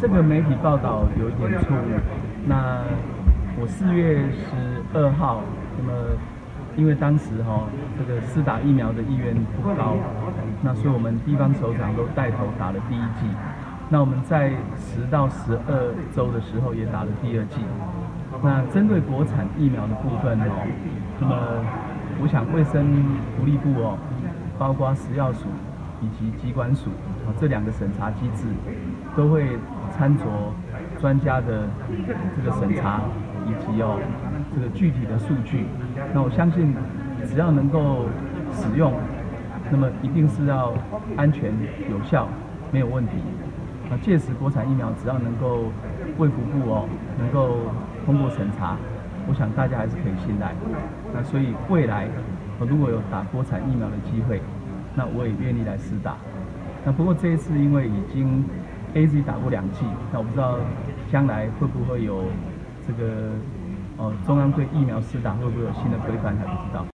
这个媒体报道有一点错误。那我4月12号，那么因为当时这个施打疫苗的意愿不高，那所以我们地方首长都带头打了第一剂。那我们在10到12周的时候也打了第二剂。那针对国产疫苗的部分那么我想卫生福利部包括食药署以及疾管署这2个审查机制，都会参酌专家的这个审查以及这个具体的数据。那我相信，只要能够使用，那么一定是要安全有效，没有问题。啊，届时国产疫苗只要能够卫福部能够通过审查，我想大家还是可以信赖。那所以未来如果有打国产疫苗的机会，那我也愿意来施打。那不过这一次因为已经 AZ 打过2剂，那我不知道将来会不会有这个中央对疫苗施打会不会有新的规范，还不知道。